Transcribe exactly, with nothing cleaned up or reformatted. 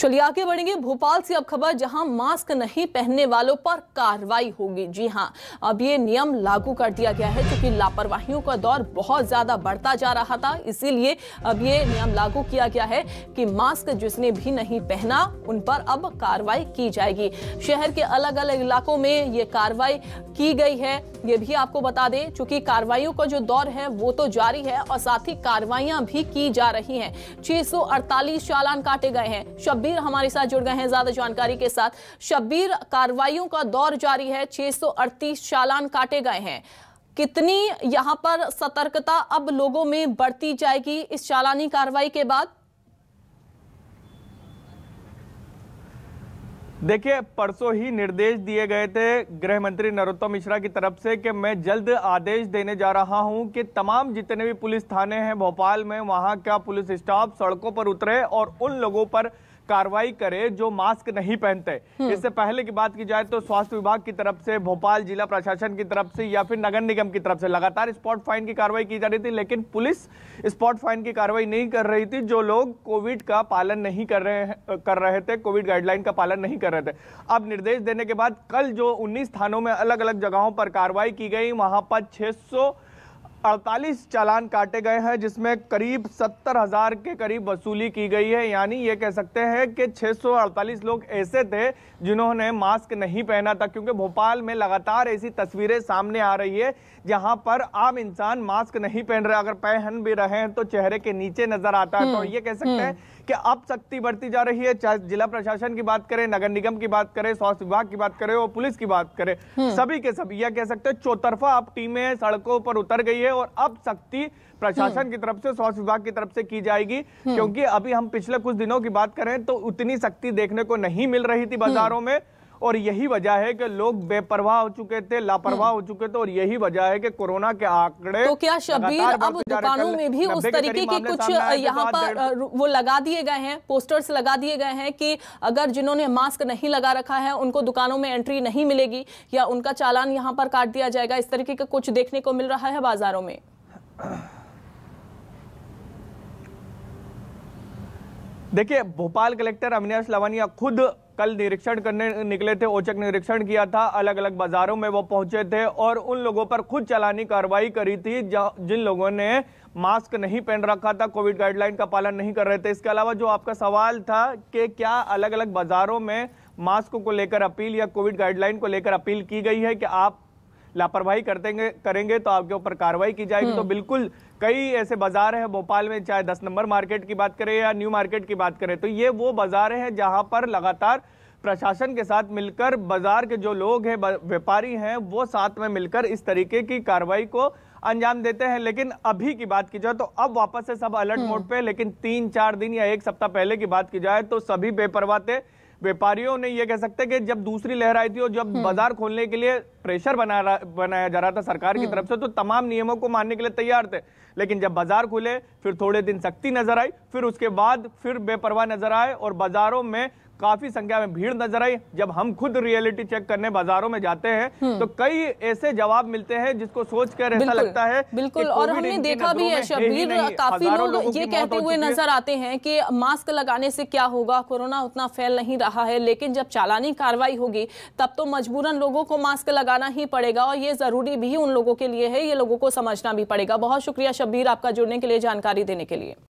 चलिए आगे बढ़ेंगे भोपाल से। अब खबर जहां मास्क नहीं पहनने वालों पर कार्रवाई होगी। जी हां, अब ये नियम लागू कर दिया गया है क्योंकि लापरवाहियों का दौर बहुत ज्यादा बढ़ता जा रहा था, इसीलिए अब ये नियम लागू किया गया है कि मास्क जिसने भी नहीं पहना उन पर अब कार्रवाई की जाएगी। शहर के अलग अलग इलाकों में ये कार्रवाई की गई है। ये भी आपको बता दें चूंकि कार्रवाइयों का जो दौर है वो तो जारी है और साथ ही कार्रवाइयां भी की जा रही है। छह सौ अड़तालीस चालान काटे गए हैं। शब्बीर हमारे साथ जुड़ गए हैं ज्यादा जानकारी के साथ। शब्बीर, कार्रवाइयों का दौर जारी है, छह सौ अड़तीस चालान काटे गए हैं, कितनी यहां पर सतर्कता अब लोगों में बढ़ती जाएगी इस चालानी कार्रवाई के बाद? देखिए, परसों ही निर्देश दिए गए थे गृह मंत्री नरोत्तम मिश्रा की तरफ से कि मैं जल्द आदेश देने जा रहा हूं कि तमाम जितने भी पुलिस थाने हैं भोपाल में, वहां का पुलिस स्टाफ सड़कों पर उतरे और उन लोगों पर कार्रवाई करे जो मास्क नहीं पहनते। इससे पहले की बात की जाए तो स्वास्थ्य विभाग की तरफ से, भोपाल जिला प्रशासन की तरफ से या फिर नगर निगम की तरफ से लगातार स्पॉट फाइन की कार्रवाई की जा रही थी, लेकिन पुलिस स्पॉट फाइन की कार्रवाई नहीं कर रही थी। जो लोग कोविड का पालन नहीं कर रहे कर रहे थे, कोविड गाइडलाइन का पालन नहीं कर रहे थे, अब निर्देश देने के बाद कल जो उन्नीस थानों में अलग अलग जगहों पर कार्रवाई की गई, वहां पर छह सौ अड़तालीस चालान काटे गए हैं, जिसमें करीब सत्तर हजार के करीब वसूली की गई है। यानी ये कह सकते हैं कि छह सौ अड़तालीस लोग ऐसे थे जिन्होंने मास्क नहीं पहना था, क्योंकि भोपाल में लगातार ऐसी तस्वीरें सामने आ रही है जहां पर आम इंसान मास्क नहीं पहन रहे, अगर पहन भी रहे हैं तो चेहरे के नीचे नजर आता है। तो ये कह सकते हैं कि अब सख्ती बढ़ती जा रही है, चाहे जिला प्रशासन की बात करें, नगर निगम की बात करें, स्वास्थ्य विभाग की बात करें और पुलिस की बात करें, सभी के सभी यह कह सकते हैं चौतरफा अब टीमें सड़कों पर उतर गई है और अब सख्ती प्रशासन की तरफ से, स्वास्थ्य विभाग की तरफ से की जाएगी। क्योंकि अभी हम पिछले कुछ दिनों की बात करें तो उतनी सख्ती देखने को नहीं मिल रही थी बाजारों में, और यही वजह है कि लोग बेपरवाह हो चुके थे, लापरवाह हो चुके थे, और यही वजह है कि कोरोना के आंकड़े। तो क्या शब्बीर, अब दुकानों में भी उस तरीके के कुछ यहाँ पर वो लगा दिए गए हैं, पोस्टर्स लगा दिए गए हैं कि अगर जिन्होंने मास्क नहीं लगा रखा है उनको दुकानों में एंट्री नहीं मिलेगी या उनका चालान यहाँ पर काट दिया जाएगा, इस तरीके का कुछ देखने को मिल रहा है बाजारों में? देखिए, भोपाल कलेक्टर अविनाश लवानिया खुद कल निरीक्षण करने निकले थे, औचक निरीक्षण किया था, अलग अलग बाजारों में वो पहुंचे थे और उन लोगों पर खुद चालानी कार्रवाई करी थी जिन लोगों ने मास्क नहीं पहन रखा था, कोविड गाइडलाइन का पालन नहीं कर रहे थे। इसके अलावा जो आपका सवाल था कि क्या अलग अलग बाजारों में मास्क को लेकर अपील या कोविड गाइडलाइन को लेकर अपील की गई है कि आप लापरवाही करते करेंगे तो आपके ऊपर कार्रवाई की जाएगी, तो बिल्कुल कई ऐसे बाजार हैं भोपाल में, चाहे दस नंबर मार्केट की बात करें या न्यू मार्केट की बात करें, तो ये वो बाजार हैं जहां पर लगातार प्रशासन के साथ मिलकर बाजार के जो लोग हैं, व्यापारी हैं, वो साथ में मिलकर इस तरीके की कार्रवाई को अंजाम देते हैं। लेकिन अभी की बात की जाए तो अब वापस से सब अलर्ट मोड पे, लेकिन तीन चार दिन या एक सप्ताह पहले की बात की जाए तो सभी बेपरवाह थे। व्यापारियों ने यह कह सकते हैं कि जब दूसरी लहर आई थी और जब बाजार खोलने के लिए प्रेशर बना बनाया जा रहा था सरकार की तरफ से, तो तमाम नियमों को मानने के लिए तैयार थे, लेकिन जब बाजार खुले फिर थोड़े दिन सख्ती नजर आई, फिर उसके बाद फिर बेपरवाह नजर आए और बाजारों में काफी संख्या में भीड़ नजर आई। जब हम खुद रियलिटी चेक करने बाजारों में जाते हैं तो कई ऐसे जवाब मिलते हैं जिसको सोचकर ऐसा लगता है बिल्कुल, और हमने देखा भी है शब्बीर, काफी लोग ये कहते हुए नजर आते हैं कि मास्क लगाने से क्या होगा, कोरोना उतना फैल नहीं रहा है, लेकिन जब चालानी कार्रवाई होगी तब तो मजबूरन लोगों को मास्क लगाना ही पड़ेगा और ये जरूरी भी उन लोगों के लिए है, ये लोगों को समझना भी पड़ेगा। बहुत शुक्रिया शब्बीर आपका जुड़ने के लिए, जानकारी देने के लिए।